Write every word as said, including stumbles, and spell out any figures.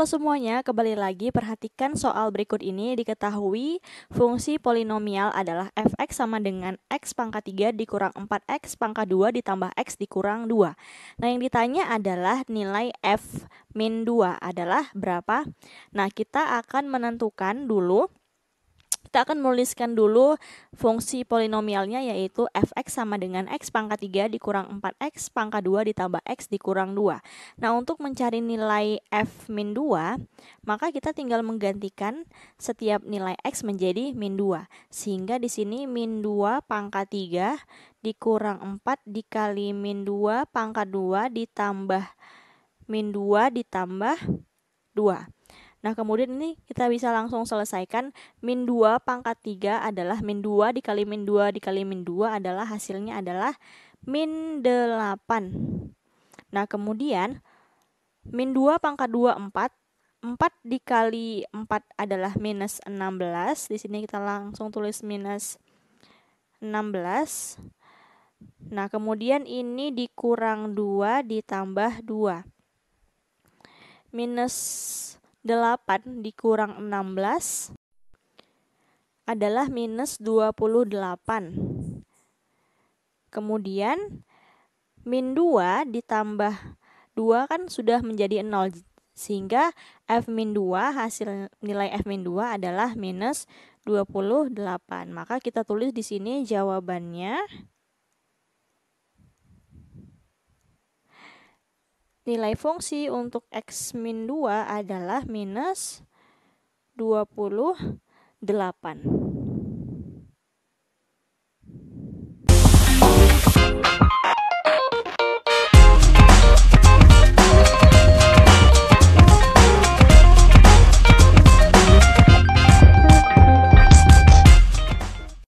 Halo semuanya, kembali lagi perhatikan soal berikut ini. Diketahui fungsi polinomial adalah f(x) sama dengan x pangkat tiga dikurang empat x pangkat dua ditambah x dikurang dua. Nah, yang ditanya adalah nilai f min dua adalah berapa? Nah, kita akan menentukan dulu, kita akan menuliskan dulu fungsi polinomialnya, yaitu f(x) sama dengan x pangkat tiga dikurang empat x pangkat dua ditambah x dikurang dua. Nah, untuk mencari nilai f min dua, maka kita tinggal menggantikan setiap nilai x menjadi min dua. Sehingga di sini min dua pangkat tiga dikurang empat dikali min dua pangkat dua ditambah min dua ditambah dua. Nah, kemudian ini kita bisa langsung selesaikan. Min dua pangkat tiga adalah min dua dikali min dua dikali min dua adalah hasilnya adalah min delapan. Nah, kemudian min dua pangkat dua empat. empat dikali empat adalah minus enam belas. Di sini kita langsung tulis minus enam belas. Nah, kemudian ini dikurang dua ditambah dua. Minus delapan dikurang enam belas adalah minus dua puluh delapan. Kemudian min dua ditambah dua kan sudah menjadi nol. Sehingga f min dua, hasil nilai f min dua adalah minus dua puluh delapan. Maka kita tulis di sini jawabannya, nilai fungsi untuk x min dua adalah minus dua puluh delapan.